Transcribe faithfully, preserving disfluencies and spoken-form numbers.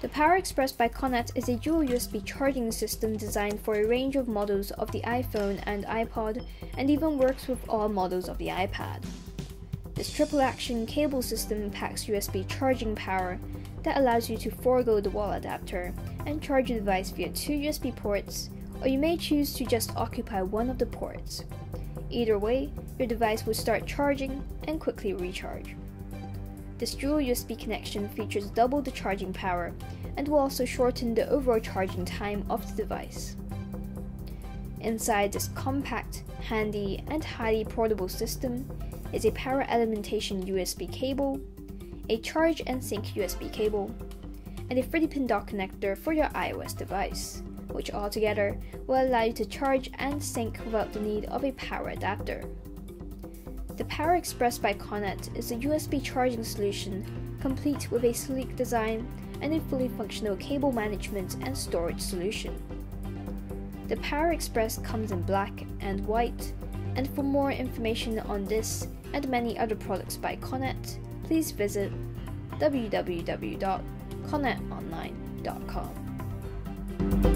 The PowerExpress by Connect is a dual U S B charging system designed for a range of models of the iPhone and iPod, and even works with all models of the iPad. This triple-action cable system packs U S B charging power that allows you to forego the wall adapter and charge your device via two U S B ports, or you may choose to just occupy one of the ports. Either way, your device will start charging and quickly recharge. This dual U S B connection features double the charging power and will also shorten the overall charging time of the device. Inside this compact, handy, and highly portable system is a power alimentation U S B cable, a charge and sync U S B cable, and a thirty pin dock connector for your iOS device, which altogether will allow you to charge and sync without the need of a power adapter. The PowerExpress by Connect is a U S B charging solution complete with a sleek design and a fully functional cable management and storage solution. The PowerExpress comes in black and white, and for more information on this and many other products by Connect, please visit w w w dot connect online dot com.